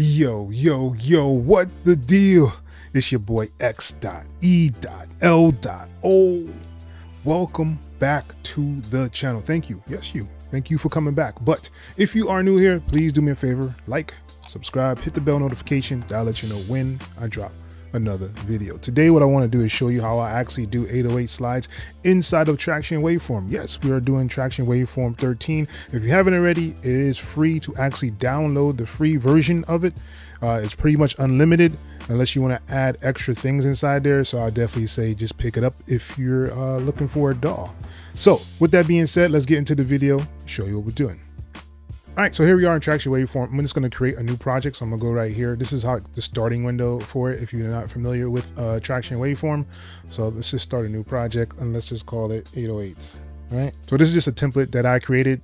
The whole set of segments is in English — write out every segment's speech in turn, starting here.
Yo, yo, yo, what the deal? It's your boy X.E.L.O. Welcome back to the channel. Thank you. Yes, you. Thank you for coming back. But if you are new here, please do me a favor, like, subscribe, hit the bell notification. That'll let you know when I drop another video. Today, what I want to do is show you how I actually do 808 slides inside of Tracktion Waveform. Yes, we are doing Tracktion Waveform 13. If you haven't already, it is free to actually download the free version of it. It's pretty much unlimited unless you want to add extra things inside there. So I definitely say just pick it up if you're looking for a DAW. So with that being said, let's get into the video, show you what we're doing. All right, so here we are in Tracktion Waveform. I'm just gonna create a new project. So I'm gonna go right here. This is how the starting window for it, if you're not familiar with Tracktion Waveform. So let's just start a new project and let's just call it 808s, right? So this is just a template that I created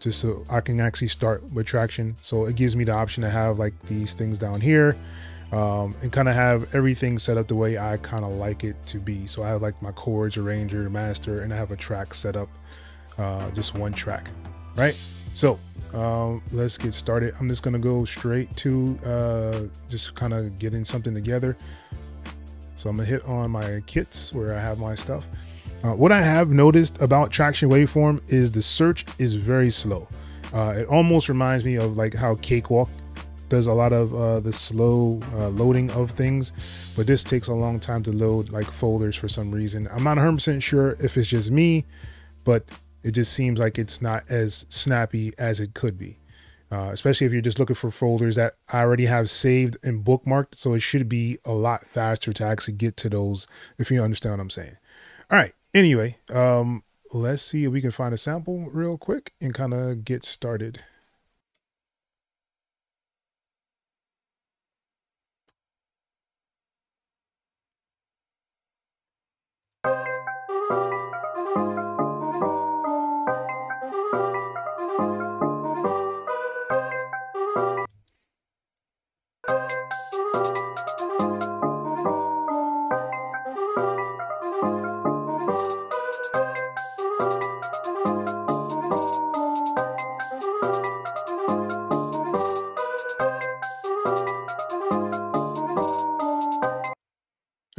just so I can actually start with Tracktion. So it gives me the option to have like these things down here and kind of have everything set up the way I kind of like it to be. So I have like my chords, arranger, master, and I have a track set up, just one track, right? So let's get started. I'm just gonna go straight to just kind of getting something together. So I'm gonna hit on my kits where I have my stuff. What I have noticed about Tracktion Waveform is the search is very slow. It almost reminds me of like how Cakewalk does a lot of the slow loading of things, but this takes a long time to load like folders for some reason. I'm not 100% sure if it's just me, but it just seems like it's not as snappy as it could be, especially if you're just looking for folders that I already have saved and bookmarked. So it should be a lot faster to actually get to those, if you understand what I'm saying. All right. Anyway, let's see if we can find a sample real quick and kind of get started.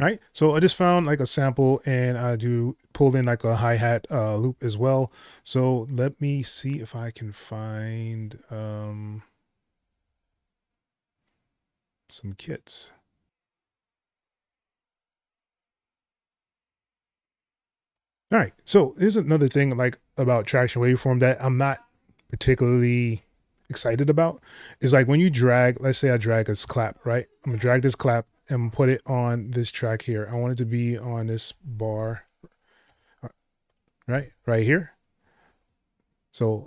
All right, so I just found like a sample and I do pull in like a hi-hat loop as well. So let me see if I can find some kits. All right, so here's another thing like about Tracktion Waveform that I'm not particularly excited about is like when you drag, let's say I drag this clap, right? I'm gonna drag this clap and put it on this track here. I want it to be on this bar, right here. So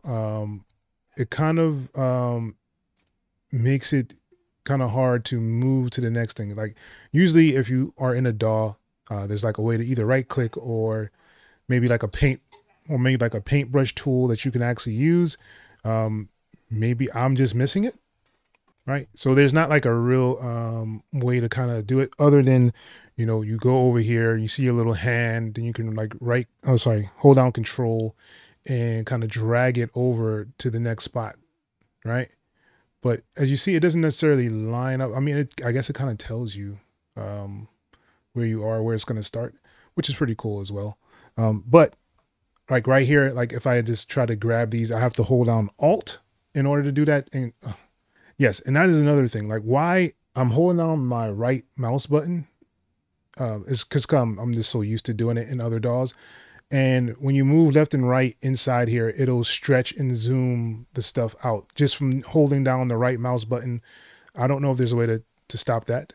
it kind of makes it kind of hard to move to the next thing. Like usually if you are in a DAW, there's like a way to either right click or maybe like a paint or maybe like a paintbrush tool that you can actually use. Maybe I'm just missing it. Right. So there's not like a real way to kind of do it other than, you know, you go over here, you see your little hand and you can like hold down control and kind of drag it over to the next spot. Right. But as you see, it doesn't necessarily line up. I mean, I guess it kind of tells you where you are, where it's going to start, which is pretty cool as well. But like right here, like if I just try to grab these, I have to hold down Alt in order to do that. And yes, and that is another thing. Like why I'm holding on my right mouse button is because I'm just so used to doing it in other DAWs. And when you move left and right inside here, it'll stretch and zoom the stuff out just from holding down the right mouse button. I don't know if there's a way to stop that,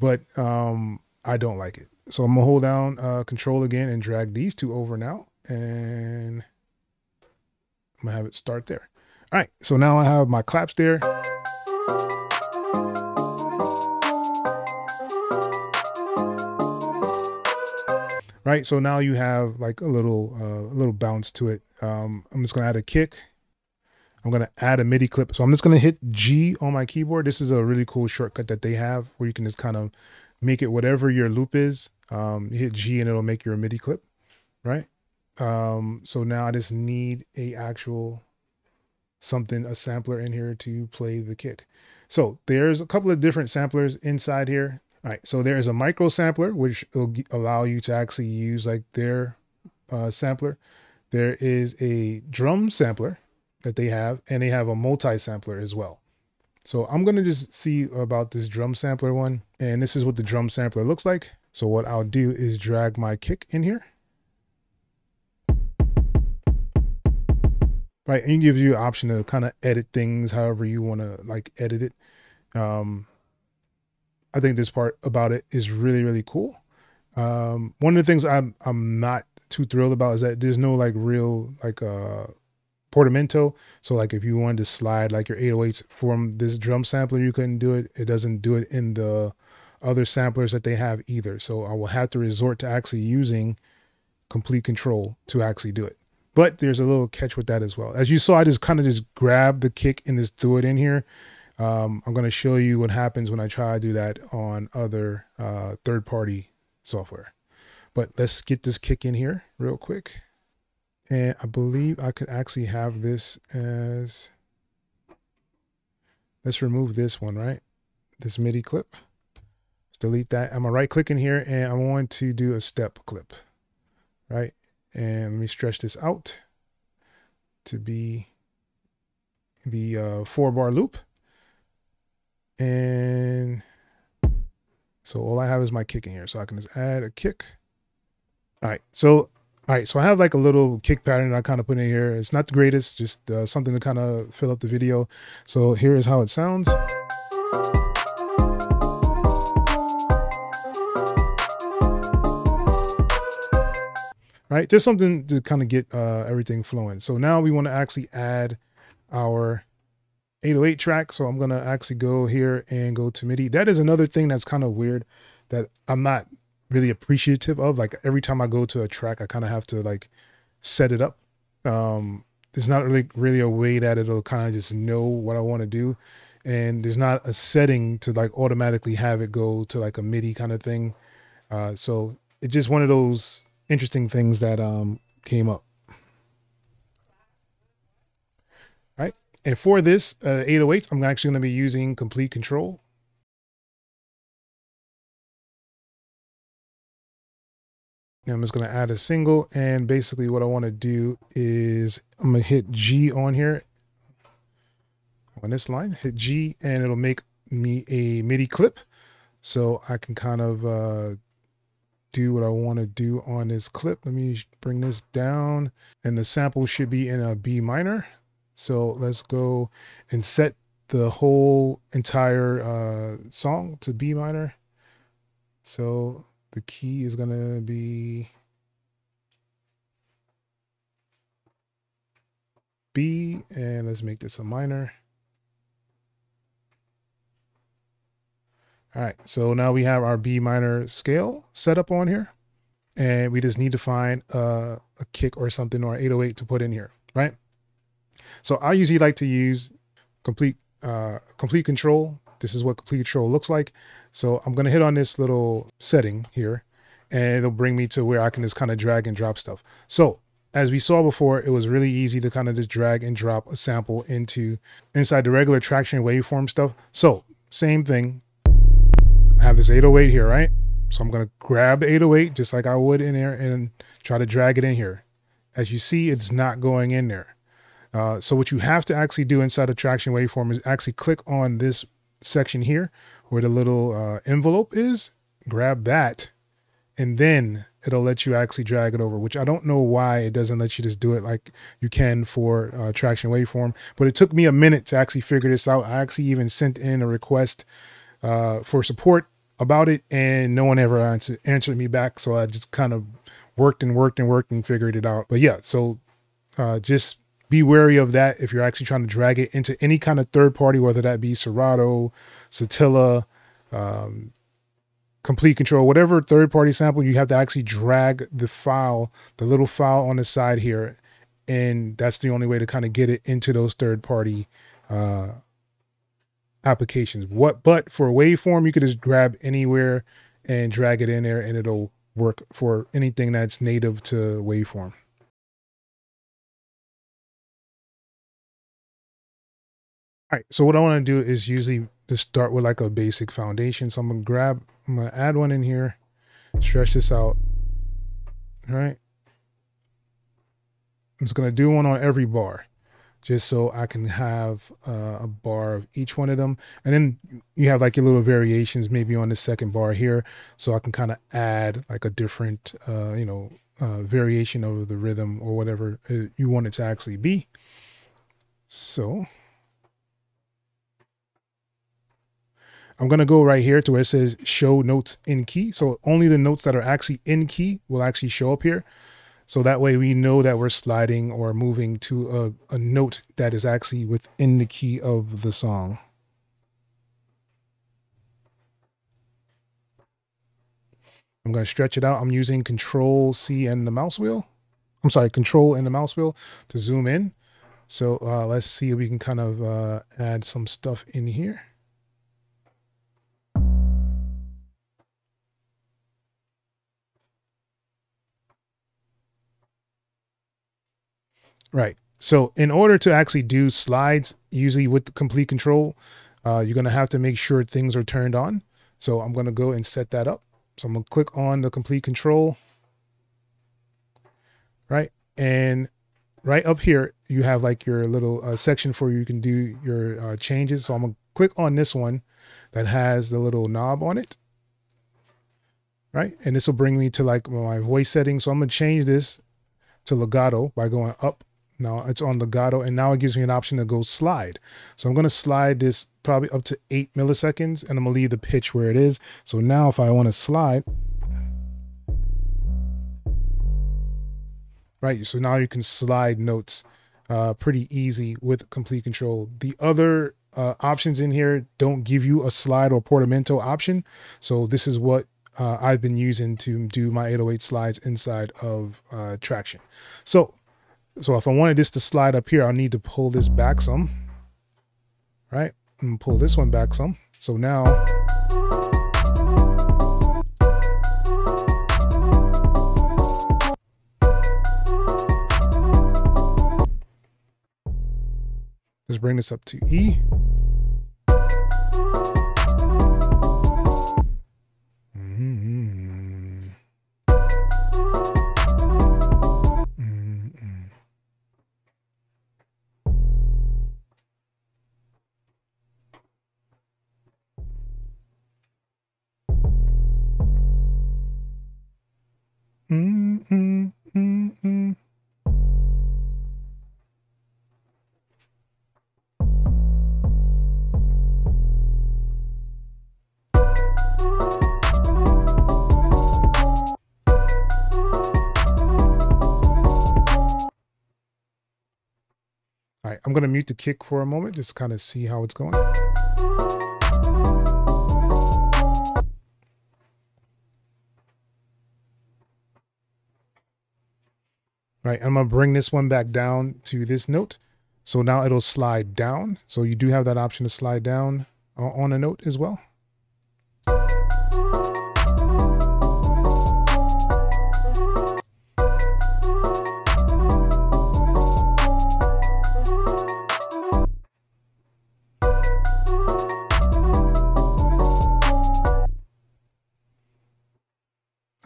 but I don't like it. So I'm gonna hold down Control again and drag these two over now. And I'm gonna have it start there. All right, so now I have my claps there. Right, so now you have like a little bounce to it. I'm just gonna add a kick. I'm gonna add a MIDI clip. So I'm just gonna hit G on my keyboard. This is a really cool shortcut that they have where you can just kind of make it whatever your loop is. You hit G and it'll make your MIDI clip, right? So now I just need a actual a sampler in here to play the kick. So there's a couple of different samplers inside here. All right, so there is a micro sampler, which will allow you to actually use like their sampler. There is a drum sampler that they have, and they have a multi sampler as well. So I'm gonna just see about this drum sampler one, and this is what the drum sampler looks like. So what I'll do is drag my kick in here. Right, and it gives you an option to kind of edit things however you want to like edit it. I think this part about it is really, really cool. One of the things I'm not too thrilled about is that there's no like real like portamento. So like if you wanted to slide like your 808s from this drum sampler, you couldn't do it. It doesn't do it in the other samplers that they have either. So I will have to resort to actually using Komplete Kontrol to actually do it. But there's a little catch with that as well. As you saw, I just kind of just grabbed the kick and just threw it in here. I'm going to show you what happens when I try to do that on other third-party software. But let's get this kick in here real quick. And I believe I could actually have this as, let's remove this one, right? This MIDI clip. Let's delete that. I'm going to right-click in here and I want to do a step clip, right? And let me stretch this out to be the 4-bar loop. And so all I have is my kick in here. So I can just add a kick. All right, so I have like a little kick pattern I kind of put in here. It's not the greatest, just something to kind of fill up the video. So here is how it sounds. Right, just something to kind of get everything flowing. So now we want to actually add our 808 track. So I'm going to actually go here and go to MIDI. That is another thing that's kind of weird that I'm not really appreciative of. Like every time I go to a track, I kind of have to like set it up. There's not really a way that it'll kind of just know what I want to do. And there's not a setting to like automatically have it go to like a MIDI kind of thing. So it's just one of those interesting things that came up. All right, and for this 808, I'm actually going to be using Komplete Kontrol. And I'm just going to add a single, and basically what I want to do is I'm going to hit G on here on this line, hit G, and it'll make me a MIDI clip, so I can kind of do what I want to do on this clip. Let me bring this down, and the sample should be in a B minor. So let's go and set the whole entire song to B minor. So the key is gonna be B, and let's make this a minor. All right, so now we have our B minor scale set up on here, and we just need to find a kick or something, or 808 to put in here, right? So I usually like to use Komplete Kontrol. This is what Komplete Kontrol looks like. So I'm gonna hit on this little setting here, and it'll bring me to where I can just kind of drag and drop stuff. So as we saw before, it was really easy to kind of just drag and drop a sample inside the regular Tracktion Waveform stuff. So same thing. I have this 808 here, right? So I'm going to grab the 808 just like I would in there and try to drag it in here. As you see, it's not going in there. So what you have to actually do inside a Tracktion Waveform is actually click on this section here where the little envelope is, grab that, and then it'll let you actually drag it over, which I don't know why it doesn't let you just do it like you can for Tracktion Waveform, but it took me a minute to actually figure this out. I actually even sent in a request for support about it, and no one ever answered me back. So I just kind of worked and figured it out. But yeah, so just be wary of that if you're actually trying to drag it into any kind of third party, whether that be Serato, Satilla, Komplete Kontrol, whatever third party sample, you have to actually drag the file, the little file on the side here. And that's the only way to kind of get it into those third party applications. But for waveform, you could just grab anywhere and drag it in there, and it'll work for anything that's native to waveform. All right, so what I want to do is usually just start with like a basic foundation. So I'm going to add one in here, stretch this out. All right. I'm just going to do one on every bar just so I can have a bar of each one of them. And then you have like your little variations maybe on the second bar here. So I can kind of add like a different, you know, variation of the rhythm or whatever you want it to actually be. So I'm going to go right here to where it says show notes in key. So only the notes that are actually in key will actually show up here. So that way we know that we're sliding or moving to a note that is actually within the key of the song. I'm going to stretch it out. I'm using Control C and the mouse wheel. I'm sorry, Control and the mouse wheel to zoom in. So let's see if we can kind of add some stuff in here. Right. So in order to actually do slides, usually with the Komplete Kontrol, you're going to have to make sure things are turned on. So I'm going to go and set that up. So I'm going to click on the Komplete Kontrol. Right. And right up here, you have like your little section for you can do your changes. So I'm going to click on this one that has the little knob on it. Right. And this will bring me to like my voice settings. So I'm going to change this to legato by going up. Now it's on legato, and now it gives me an option to go slide. So I'm going to slide this probably up to 8 milliseconds, and I'm going to leave the pitch where it is. So now if I want to slide, right? So now you can slide notes pretty easy with Komplete Kontrol. The other options in here don't give you a slide or portamento option. So this is what I've been using to do my 808 slides inside of Tracktion. So if I wanted this to slide up here, I'll need to pull this back some, right? I'm gonna pull this one back some. So now, let's bring this up to E. All right, I'm going to mute the kick for a moment, just kind of see how it's going. Right, I'm going to bring this one back down to this note. So now it'll slide down. So you do have that option to slide down on a note as well. All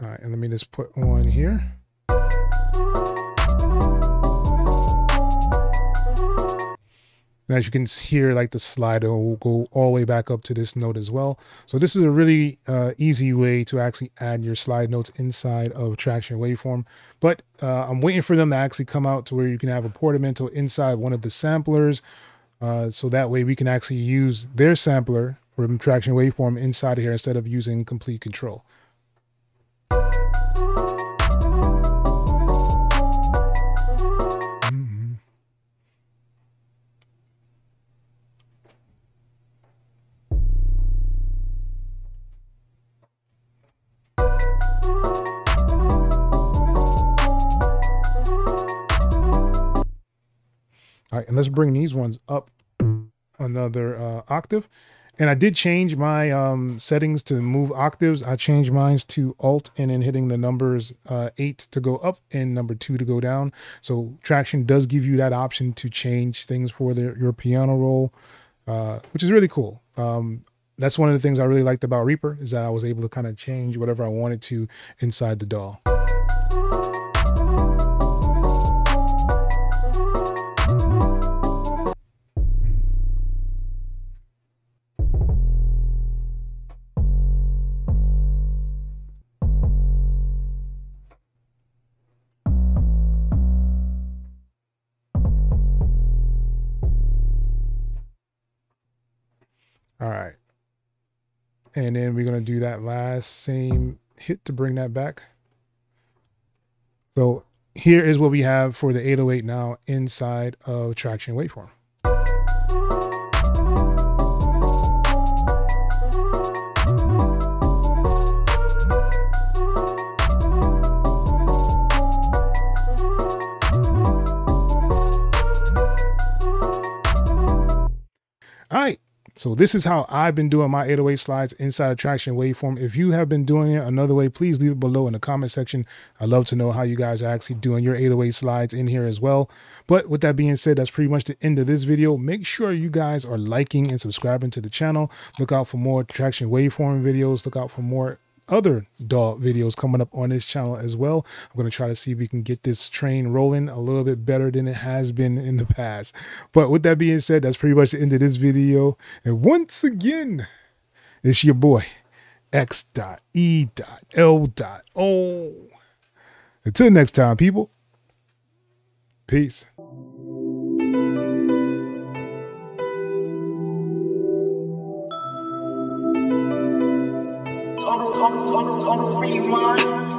right, and let me just put one here. And as you can hear, like the slider will go all the way back up to this note as well. So this is a really easy way to actually add your slide notes inside of Tracktion Waveform. But I'm waiting for them to actually come out to where you can have a portamento inside one of the samplers. So that way we can actually use their sampler from Tracktion Waveform inside of here instead of using Komplete Kontrol. All right, and let's bring these ones up another octave. And I did change my settings to move octaves. I changed mine to Alt and then hitting the numbers 8 to go up and number 2 to go down. So Tracktion does give you that option to change things for your piano roll. which is really cool. That's one of the things I really liked about Reaper, is that I was able to kind of change whatever I wanted to inside the DAW. All right. And then we're going to do that last same hit to bring that back. So here is what we have for the 808 now inside of Tracktion Waveform. All right. So this is how I've been doing my 808 slides inside of Tracktion Waveform. If you have been doing it another way, please leave it below in the comment section. I'd love to know how you guys are actually doing your 808 slides in here as well. But with that being said, that's pretty much the end of this video. Make sure you guys are liking and subscribing to the channel. Look out for more Tracktion Waveform videos. Look out for more other DAW videos coming up on this channel as well. I'm going to try to see if we can get this train rolling a little bit better than it has been in the past. But with that being said, that's pretty much the end of this video. And once again, it's your boy, X.E.L.O. Until next time, people. Peace. Rewind.